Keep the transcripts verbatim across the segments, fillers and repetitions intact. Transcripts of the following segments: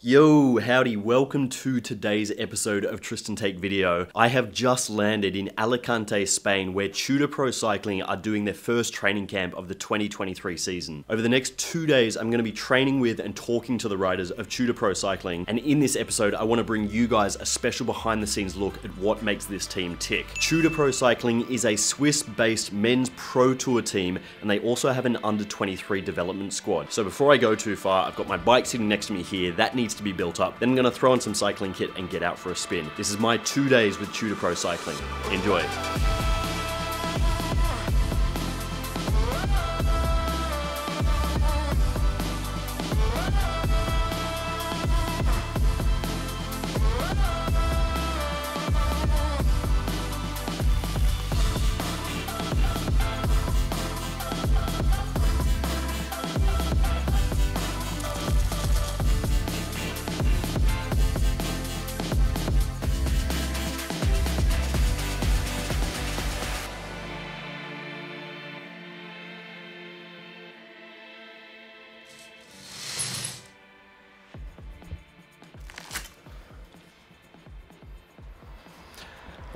Yo, howdy, welcome to today's episode of Tristan Take Video. I have just landed in Alicante, Spain, where Tudor Pro Cycling are doing their first training camp of the twenty twenty-three season. Over the next two days, I'm gonna be training with and talking to the riders of Tudor Pro Cycling, and in this episode, I wanna bring you guys a special behind the scenes look at what makes this team tick. Tudor Pro Cycling is a Swiss-based men's pro tour team, and they also have an under twenty-three development squad. So before I go too far, I've got my bike sitting next to me here, that needs to be built up. Then I'm gonna throw in some cycling kit and get out for a spin. This is my two days with Tudor Pro Cycling. Enjoy.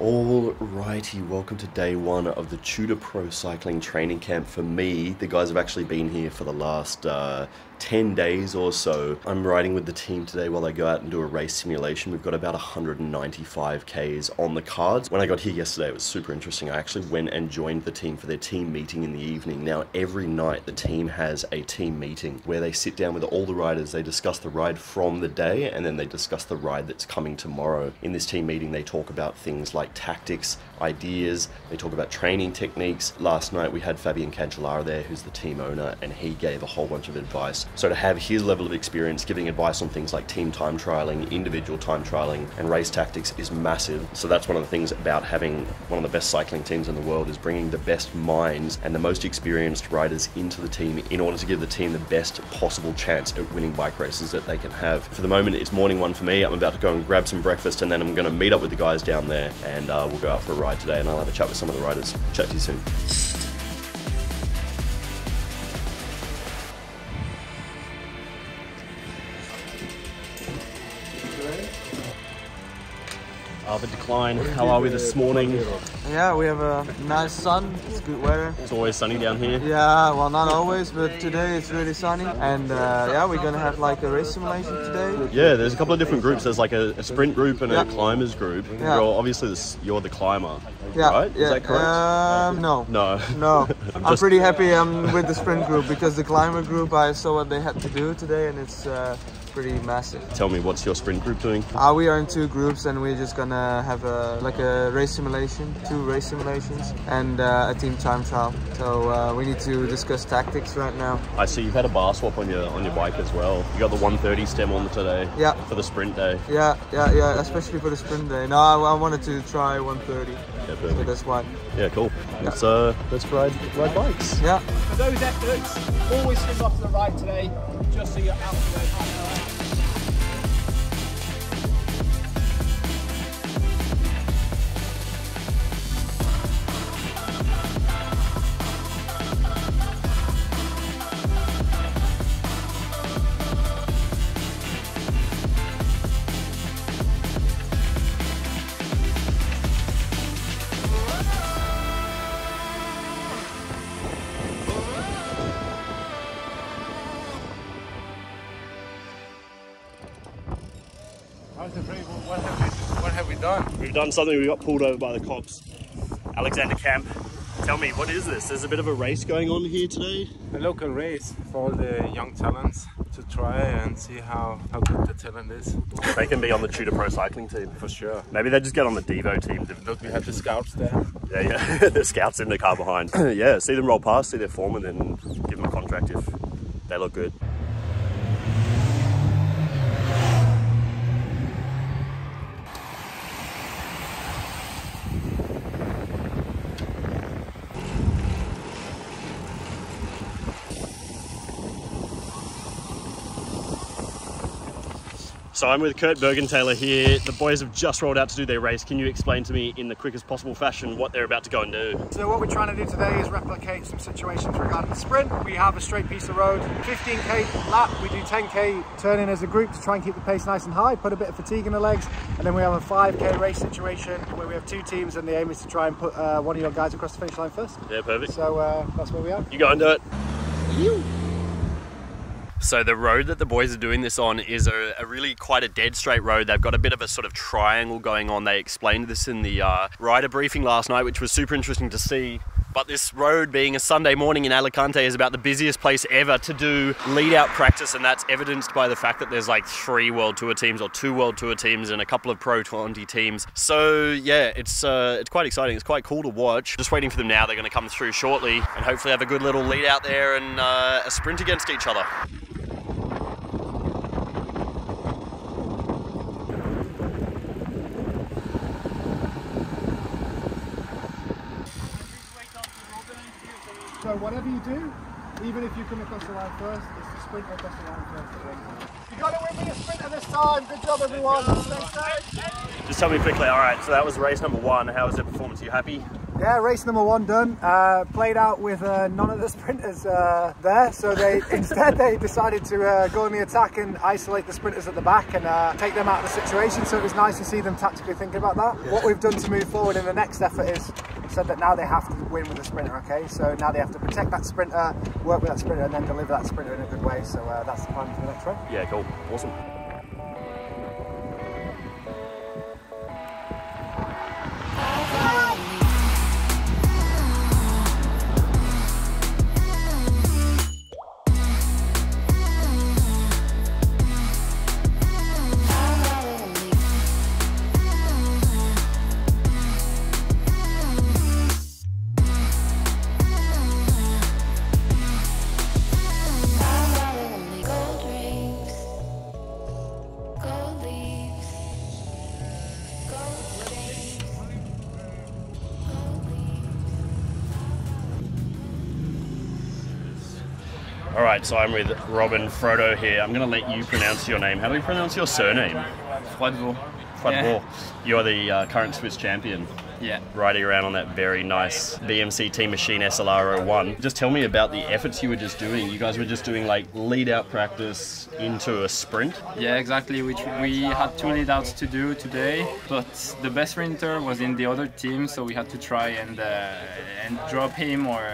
Alrighty, welcome to day one of the Tudor Pro Cycling training camp. For me, the guys have actually been here for the last uh, ten days or so. I'm riding with the team today while I go out and do a race simulation. We've got about one hundred ninety-five Ks on the cards. When I got here yesterday, it was super interesting. I actually went and joined the team for their team meeting in the evening. Now, every night the team has a team meeting where they sit down with all the riders, they discuss the ride from the day, and then they discuss the ride that's coming tomorrow. In this team meeting, they talk about things like tactics, ideas, they talk about training techniques. Last night we had Fabian Cancellara there, who's the team owner, and he gave a whole bunch of advice. So to have his level of experience giving advice on things like team time trialing, individual time trialing, and race tactics is massive. So that's one of the things about having one of the best cycling teams in the world, is bringing the best minds and the most experienced riders into the team in order to give the team the best possible chance at winning bike races that they can have. For the moment, it's morning one for me. I'm about to go and grab some breakfast, and then I'm gonna meet up with the guys down there, and uh, we'll go out for a ride today, and I'll have a chat with some of the riders. Chat to you soon. Arvid de Kleijn, how are we this morning? Yeah, we have a nice sun, it's good weather. It's always sunny down here. Yeah, well not always, but today it's really sunny. And uh, yeah, we're gonna have like a race simulation today. Yeah, there's a couple of different groups. There's like a, a sprint group and yeah. a climbers group. Yeah. You're obviously the, you're the climber, yeah. right? Yeah. Is that correct? Um, no. No. No. I'm, I'm pretty happy I'm with the sprint group, because the climber group, I saw what they had to do today, and it's uh, pretty massive. Tell me, what's your sprint group doing? Uh, we are in two groups, and we're just gonna have a like a race simulation, two race simulations, and uh, a team time trial. So uh, we need to discuss tactics right now. I see you've had a bar swap on your on your bike as well. You got the one thirty stem on today. Yeah. For the sprint day. Yeah, yeah, yeah. Especially for the sprint day. No, I, I wanted to try one thirty. Yeah, perfect. So that's why. Yeah, cool. Yeah. Let's uh, let's ride ride bikes. Yeah. For those efforts, always swim up to the right today, just so you're out of the way. What have, we, what have we done? We've done something. We got pulled over by the cops. Alexander Camp, tell me, what is this? There's a bit of a race going on here today? A local race for all the young talents to try and see how, how good the talent is. They can be on the Tudor Pro Cycling team. For sure. Maybe they just get on the Devo team. Look, we have the scouts there. Yeah, yeah. The scouts in the car behind. Yeah, see them roll past, see their form, and then give them a contract if they look good. So I'm with Kurt Bergentailer here. The boys have just rolled out to do their race. Can you explain to me in the quickest possible fashion what they're about to go and do? So what we're trying to do today is replicate some situations regarding the sprint. We have a straight piece of road, fifteen K lap. We do ten K turn in as a group to try and keep the pace nice and high, put a bit of fatigue in the legs. And then we have a five K race situation where we have two teams and the aim is to try and put uh, one of your guys across the finish line first. Yeah, perfect. So uh, that's where we are. You go and do it. You. So the road that the boys are doing this on is a, a really quite a dead straight road. They've got a bit of a sort of triangle going on. They explained this in the uh, rider briefing last night, which was super interesting to see. But this road, being a Sunday morning in Alicante, is about the busiest place ever to do lead-out practice, and that's evidenced by the fact that there's like three World Tour teams or two World Tour teams and a couple of Pro twenty teams. So yeah, it's uh, it's quite exciting. It's quite cool to watch. Just waiting for them now. They're going to come through shortly and hopefully have a good little lead-out there and uh, a sprint against each other. So whatever you do, even if you come across the line first, it's the sprint across the line first. You got to win with a sprinter this time. Good job, everyone. Just tell me quickly. All right, so that was race number one. How was the performance? Are you happy? Yeah, race number one done. Uh, played out with uh, none of the sprinters uh, there, so they instead they decided to uh, go on the attack and isolate the sprinters at the back and uh, take them out of the situation. So it was nice to see them tactically thinking about that. Yeah. What we've done to move forward in the next effort is said that now they have to win with a sprinter, okay? So now they have to protect that sprinter, work with that sprinter, and then deliver that sprinter in a good way. So uh, that's the plan for the next run. Yeah, cool. Awesome. All right, so I'm with Robin Froidvaux here. I'm going to let you pronounce your name. How do we pronounce your surname? Froidvaux. Froidvaux. Yeah. You're the uh, current Swiss champion. Yeah. Riding around on that very nice B M C Team Machine S L R oh one. Just tell me about the efforts you were just doing. You guys were just doing like lead out practice into a sprint. Yeah, exactly. Which we had two lead outs to do today, but the best sprinter was in the other team, so we had to try and uh, and drop him or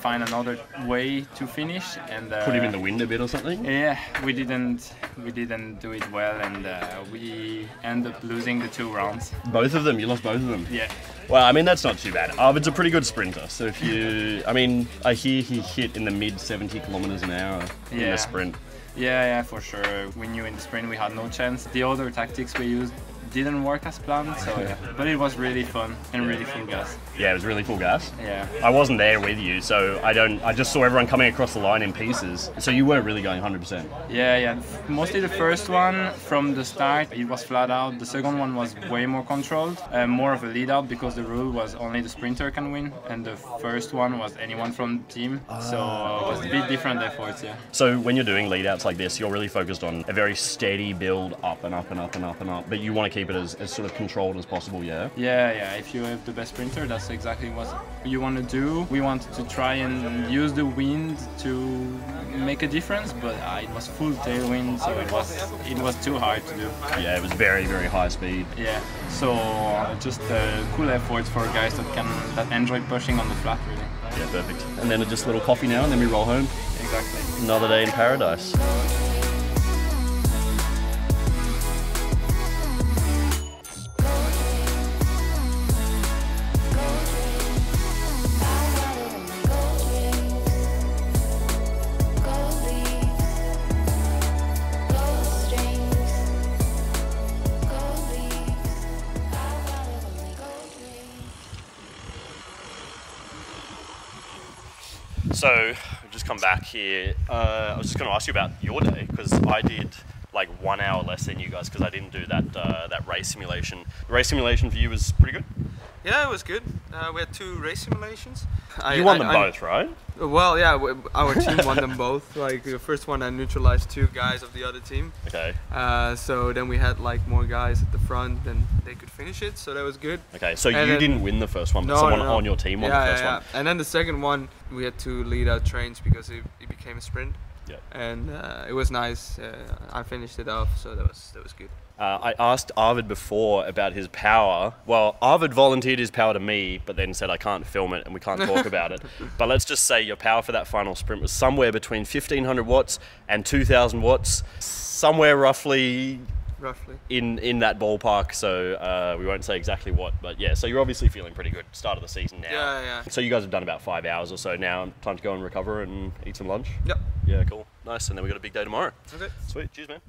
find another way to finish and uh, put him in the wind a bit or something. Yeah, we didn't we didn't do it well, and uh, we ended up losing the two rounds. Both of them. You lost both of them. Yeah. Well, I mean, that's not too bad. Arvid's a pretty good sprinter, so if you... I mean, I hear he hit in the mid seventy kilometers an hour in yeah. the sprint. Yeah, yeah, for sure. We knew in the sprint we had no chance. The other tactics we used didn't work as planned, so yeah. But it was really fun and really full gas. Yeah, it was really full gas. Yeah. I wasn't there with you, so I don't... I just saw everyone coming across the line in pieces, so you weren't really going one hundred percent. Yeah, yeah. Mostly the first one, from the start, it was flat out. The second one was way more controlled, uh, more of a lead-out, because the rule was only the sprinter can win, and the first one was anyone from the team, oh. so it was a bit different efforts, yeah. So when you're doing lead-outs like this, you're really focused on a very steady build up and up and up and up and up, but you want to keep it as, as sort of controlled as possible, yeah? Yeah, yeah, if you have the best sprinter, that's exactly what you want to do. We wanted to try and use the wind to make a difference, but uh, it was full tailwind, so it was it was too hard to do. Yeah, it was very, very high speed. Yeah, so uh, just uh, cool efforts for guys that can that enjoy pushing on the flat, really. Yeah, perfect. And then just a little coffee now, and then we roll home. Exactly. Another day in paradise. So, I've just come back here. Uh, I was just going to ask you about your day, because I did like one hour less than you guys because I didn't do that uh, that race simulation. The race simulation for you was pretty good? Yeah, it was good. Uh, we had two race simulations. I, you won I, them I, both, right? Well, yeah, we, our team won them both. Like the first one, I neutralized two guys of the other team. Okay. Uh, so then we had like more guys at the front, and they could finish it. So that was good. Okay, so and you then, didn't win the first one, but no, someone no, no. on your team won yeah, the first yeah, yeah. one. And then the second one, we had to lead out trains because it, it became a sprint. Yeah. And uh, it was nice. Uh, I finished it off, so that was that was good. Uh, I asked Arvid before about his power. Well, Arvid volunteered his power to me, but then said I can't film it and we can't talk about it. But let's just say your power for that final sprint was somewhere between fifteen hundred watts and two thousand watts, somewhere roughly, roughly in in that ballpark. So uh, we won't say exactly what, but yeah. So you're obviously feeling pretty good. Start of the season now. Yeah, yeah. So you guys have done about five hours or so now. Time to go and recover and eat some lunch. Yep. Yeah, cool, nice. And then we got a big day tomorrow. Okay, sweet. Cheers, man.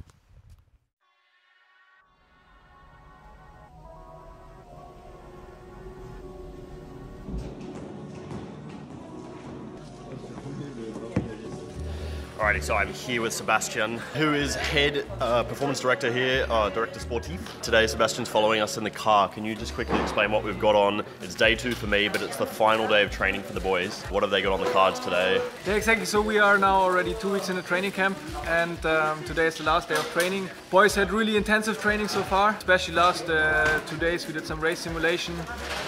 Alrighty, so I'm here with Sebastian, who is head uh, performance director here, uh, director sportif. Today, Sebastian's following us in the car. Can you just quickly explain what we've got on? It's day two for me, but it's the final day of training for the boys. What have they got on the cards today? Yeah, exactly. So we are now already two weeks in the training camp, and um, today is the last day of training. Boys had really intensive training so far, especially last uh, two days. We did some race simulation,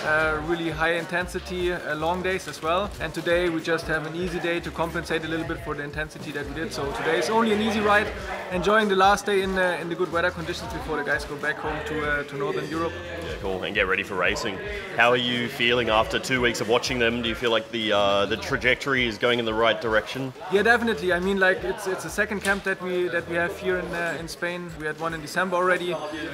uh, really high intensity, uh, long days as well. And today we just have an easy day to compensate a little bit for the intensity that That we did. So today is only an easy ride, enjoying the last day in the, in the good weather conditions before the guys go back home to, uh, to Northern Europe. Yeah, cool, and get ready for racing. How are you feeling after two weeks of watching them? Do you feel like the uh, the trajectory is going in the right direction? Yeah, definitely. I mean, like it's it's the second camp that we that we have here in uh, in Spain. We had one in December already.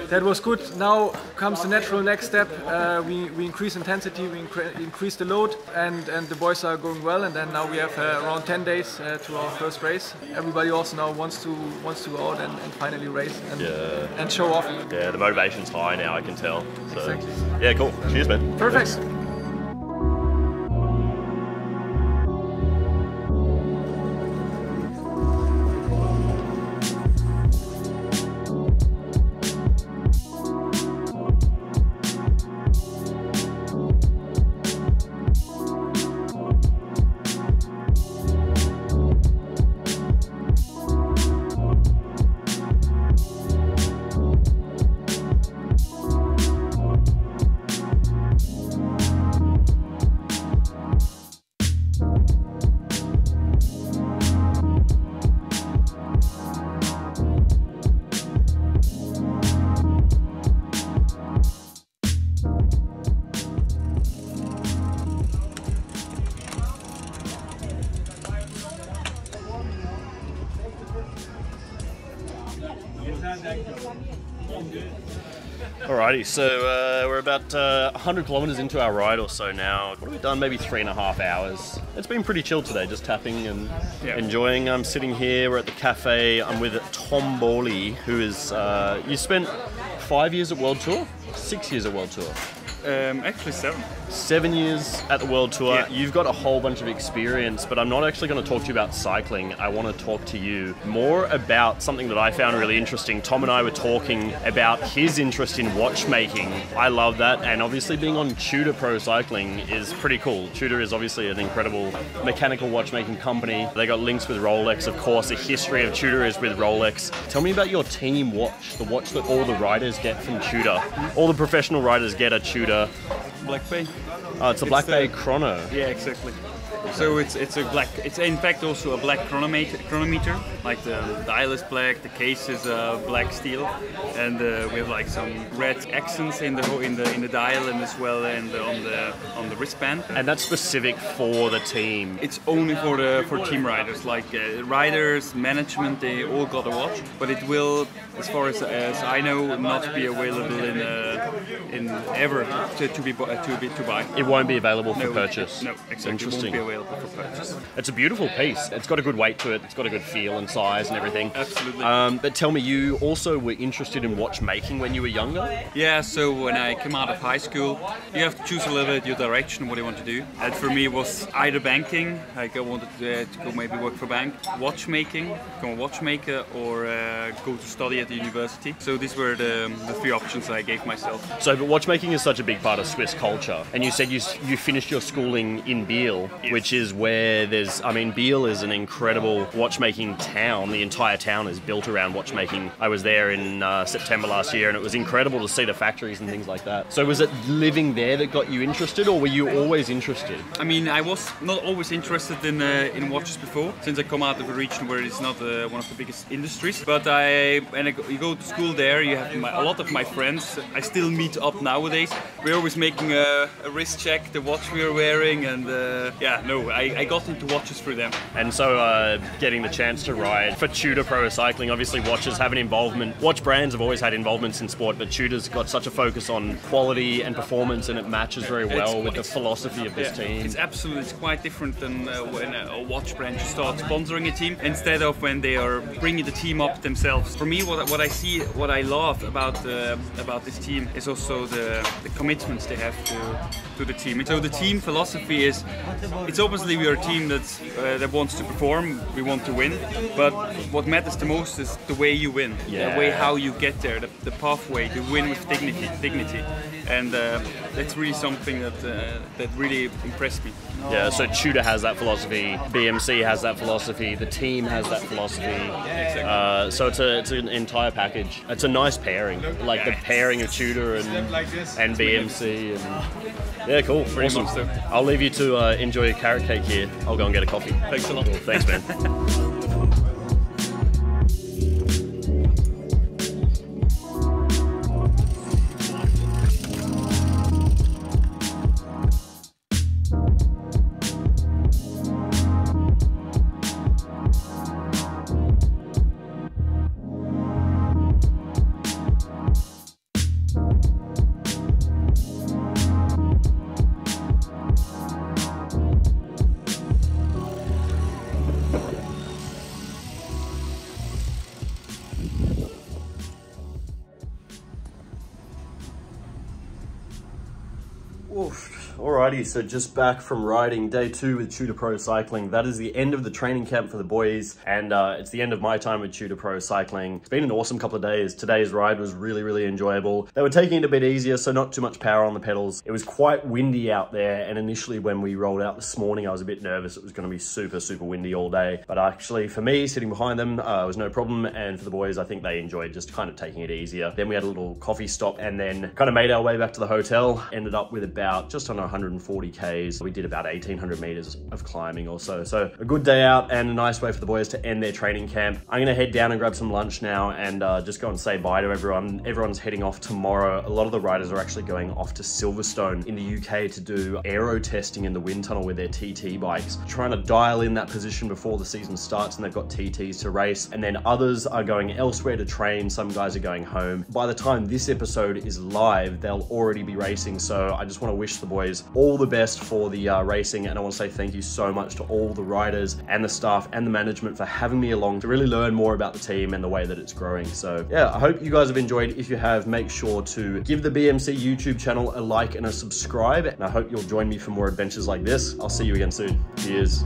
That was good. Now comes the natural next step. Uh, we we increase intensity, we incre increase the load, and and the boys are going well. And then now we have uh, around ten days uh, to our first race. Everybody also now wants to wants to go out and, and finally race and, yeah. and show off. Yeah, the motivation's high now, I can tell. So, exactly. Yeah, cool. Cheers, man. Perfect. Thanks. Alrighty, so uh, we're about uh, one hundred kilometers into our ride or so now. What have we done? Maybe three and a half hours. It's been pretty chill today, just tapping and yeah. enjoying. I'm sitting here, we're at the cafe. I'm with Tom Bohli, who is, uh, you spent five years at World Tour? Six years at World Tour? Um, actually seven. Seven years at the World Tour. Yeah. You've got a whole bunch of experience, but I'm not actually going to talk to you about cycling. I want to talk to you more about something that I found really interesting. Tom and I were talking about his interest in watchmaking. I love that, and obviously being on Tudor Pro Cycling is pretty cool. Tudor is obviously an incredible mechanical watchmaking company. They got links with Rolex, of course. The history of Tudor is with Rolex. Tell me about your team watch, the watch that all the riders get from Tudor. All the professional riders get a Tudor. Black Bay. Oh, it's a Black it's Bay the, chrono. Yeah, exactly. So it's it's a black. It's in fact also a black chronometer. Chronometer, like the the dial is black, the case is uh, black steel, and uh, we have like some red accents in the in the in the dial and as well and on the on the wristband. And that's specific for the team. It's only for the for team riders. Like uh, riders, management, they all got a watch, but it will, as far as, as I know, not be available in uh, in ever to, to be to be to buy. It won't be available for no, purchase. No, exactly. Interesting. It won't be available. for purchase. It's a beautiful piece. It's got a good weight to it. It's got a good feel and size and everything. Absolutely. Um, but tell me, you also were interested in watchmaking when you were younger? Yeah, so when I came out of high school, you have to choose a little bit your direction, what you want to do. And for me, it was either banking, like I wanted to, to go maybe work for a bank, watchmaking, become a watchmaker, or uh, go to study at the university. So these were the, the three options that I gave myself. So, but watchmaking is such a big part of Swiss culture. And you said you, you finished your schooling in Biel, yes. Which is where there's, I mean, Biel is an incredible watchmaking town. The entire town is built around watchmaking. I was there in uh, September last year, and it was incredible to see the factories and things like that. So was it living there that got you interested, or were you always interested? I mean, I was not always interested in uh, in watches before, since I come out of a region where it's not uh, one of the biggest industries. But I, when I go, you go to school there, you have my, a lot of my friends. I still meet up nowadays. We're always making a, a wrist check, the watch we are wearing, and uh, yeah, no, I, I got into watches through them. And so uh, getting the chance to ride for Tudor Pro Cycling, obviously watches have an involvement. Watch brands have always had involvements in sport, but Tudor's got such a focus on quality and performance, and it matches very well with the philosophy of this yeah, team. It's absolutely, it's quite different than uh, when a watch brand starts sponsoring a team, instead of when they are bringing the team up themselves. For me, what, what I see, what I love about uh, about this team is also the, the commitments they have to, to the team. And so the team philosophy is, it's obviously we are a team that's, uh, that wants to perform, we want to win, but what matters the most is the way you win, yeah. the way how you get there, the, the pathway, to win with dignity, dignity. And uh, that's really something that uh, that really impressed me. Yeah, so Tudor has that philosophy, B M C has that philosophy, the team has that philosophy. Exactly. Uh, so it's a, it's an entire package. It's a nice pairing, like yeah, the pairing of Tudor and and B M C. And, yeah, cool. Pretty awesome. Much so. I'll leave you to uh, enjoy your carrot cake here. I'll go and get a coffee. Thanks a lot. Thanks, man. Alrighty, so just back from riding day two with Tudor Pro Cycling. That is the end of the training camp for the boys, and uh, it's the end of my time with Tudor Pro Cycling. It's been an awesome couple of days. Today's ride was really, really enjoyable. They were taking it a bit easier, so not too much power on the pedals. It was quite windy out there, and initially when we rolled out this morning, I was a bit nervous. It was going to be super, super windy all day. But actually, for me, sitting behind them uh, was no problem, and for the boys, I think they enjoyed just kind of taking it easier. Then we had a little coffee stop, and then kind of made our way back to the hotel. Ended up with about just under one hundred forty Ks. We did about eighteen hundred meters of climbing or so. So a good day out and a nice way for the boys to end their training camp. I'm gonna head down and grab some lunch now and uh, just go and say bye to everyone. Everyone's heading off tomorrow. A lot of the riders are actually going off to Silverstone in the U K to do aero testing in the wind tunnel with their T T bikes, trying to dial in that position before the season starts, and they've got T Ts to race. And then others are going elsewhere to train. Some guys are going home. By the time this episode is live, they'll already be racing. So I just wanna wish the boys all the best for the uh, racing, and I want to say thank you so much to all the riders and the staff and the management for having me along to really learn more about the team and the way that it's growing. So yeah, I hope you guys have enjoyed. If you have, make sure to give the B M C YouTube channel a like and a subscribe, and I hope you'll join me for more adventures like this. I'll see you again soon. Cheers.